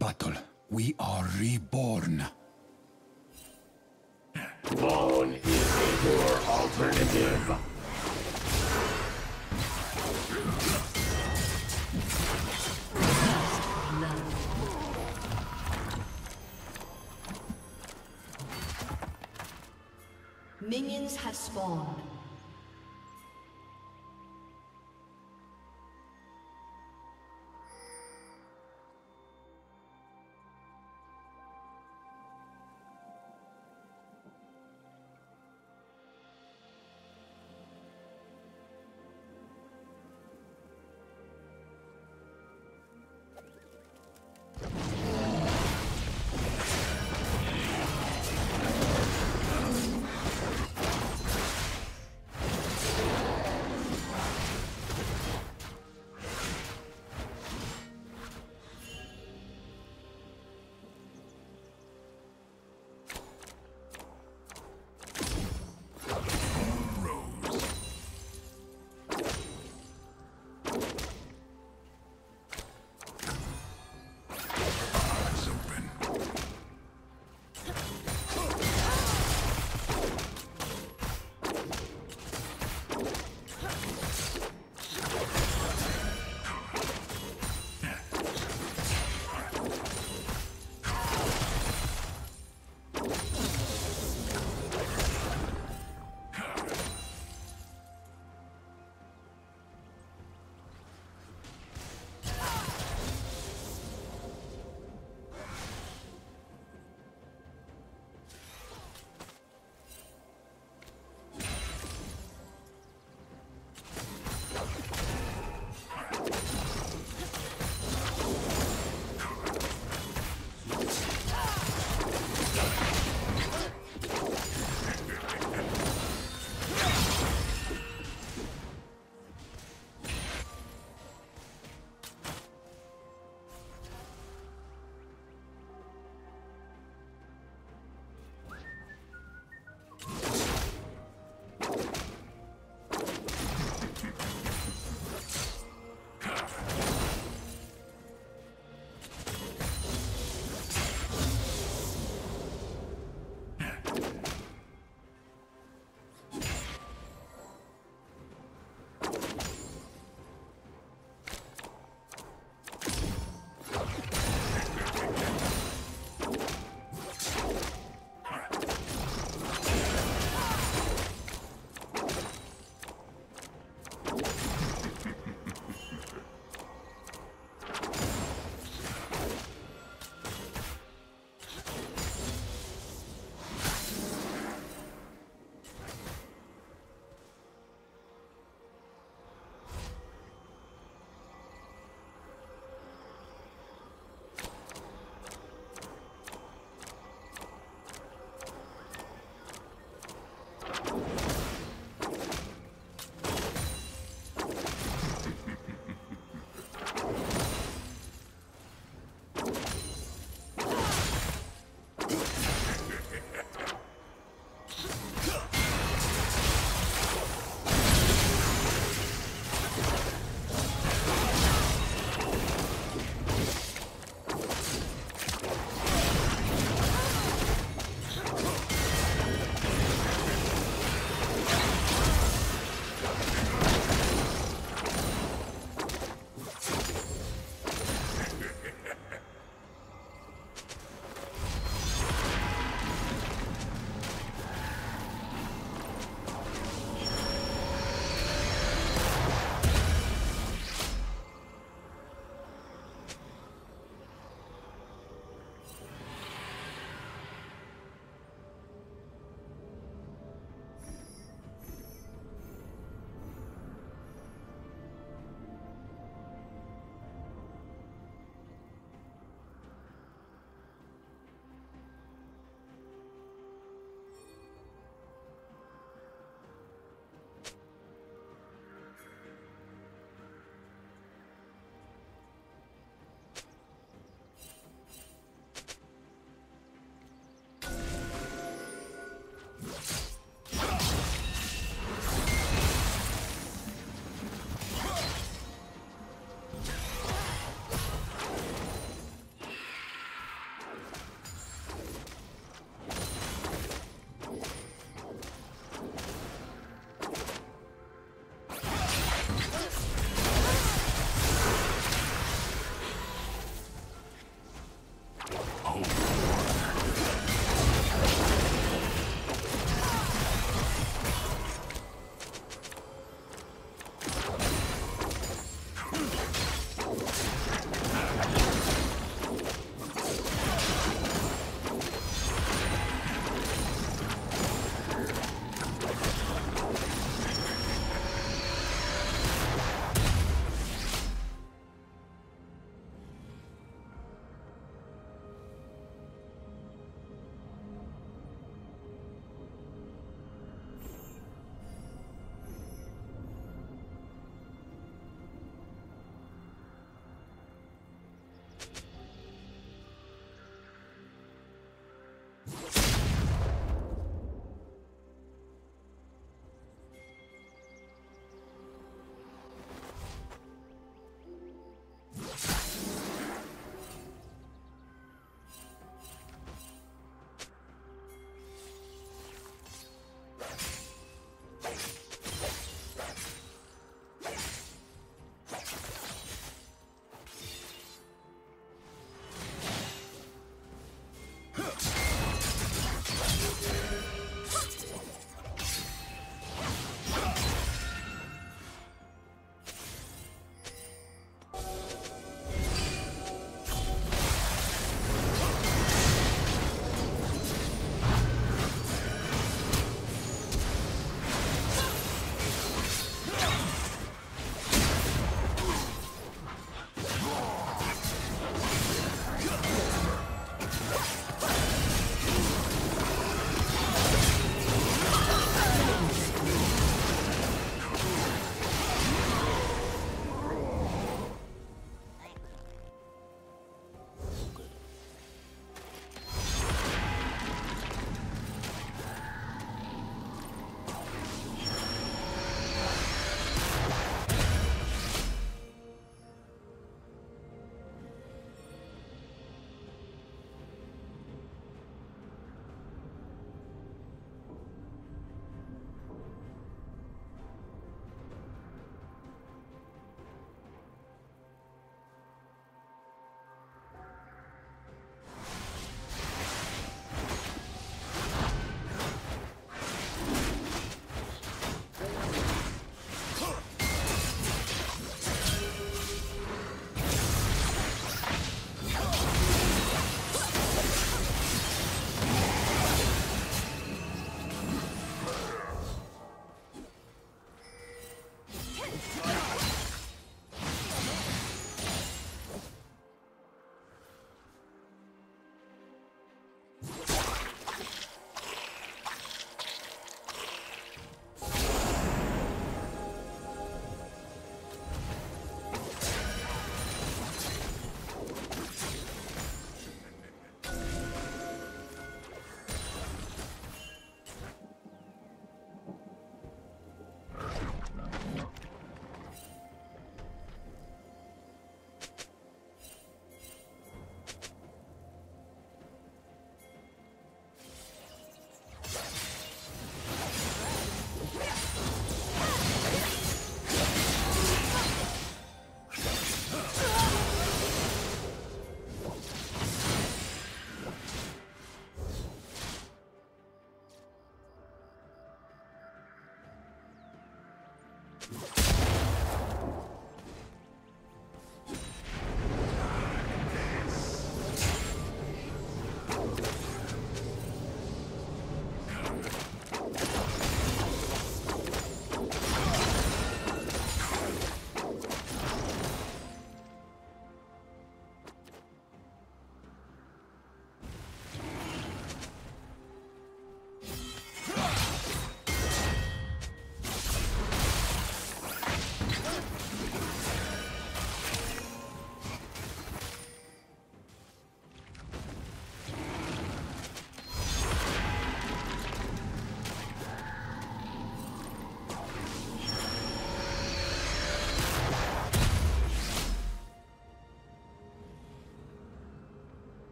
battle, we are reborn. Bone is a poor alternative. Minions have spawned.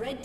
Red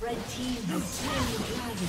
Red team has slain the dragon.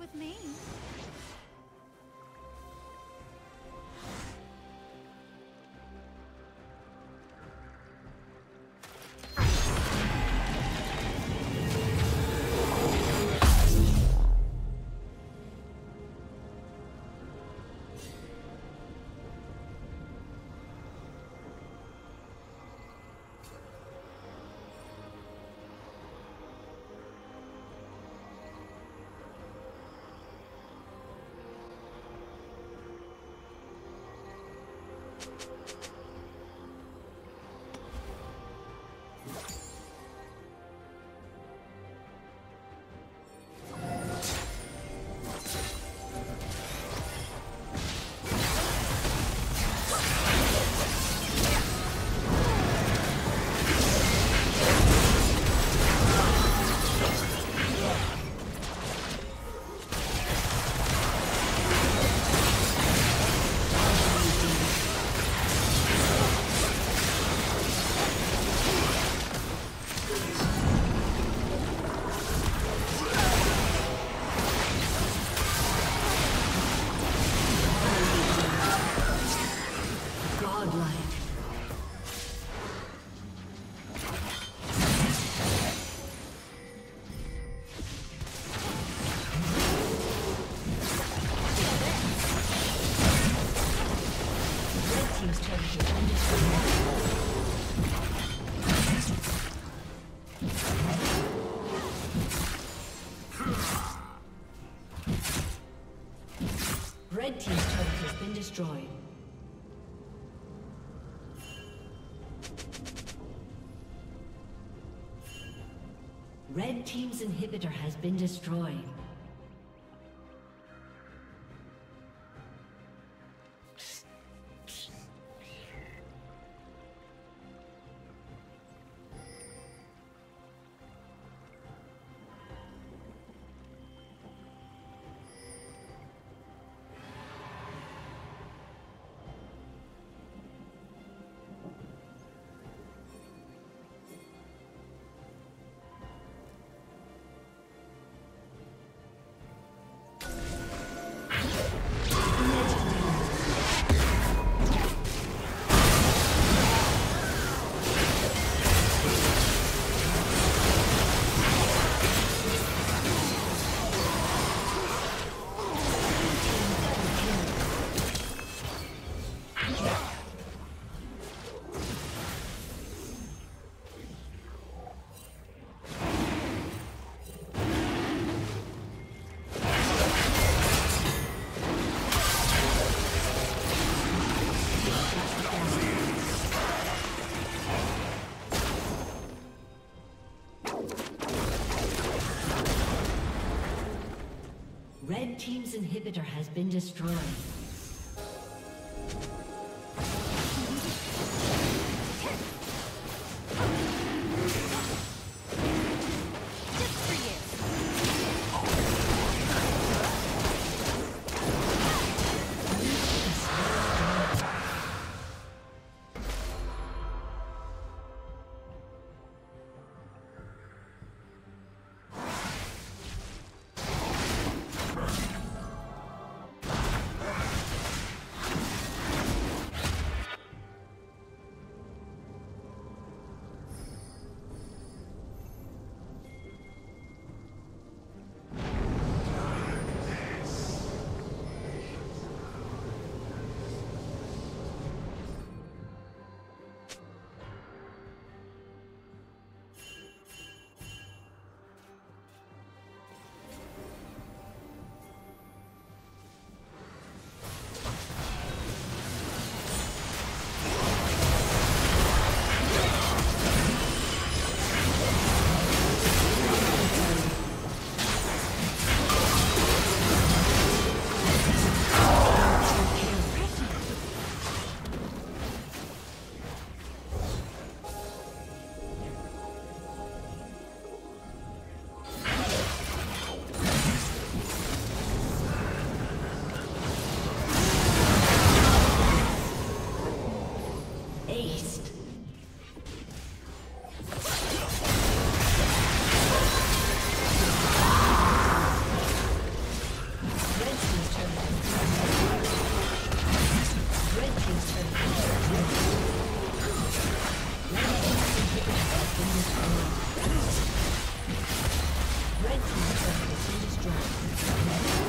With me. Red team's turret has been destroyed. Red team's inhibitor has been destroyed. Red team's inhibitor has been destroyed. Red team's turret has been destroyed.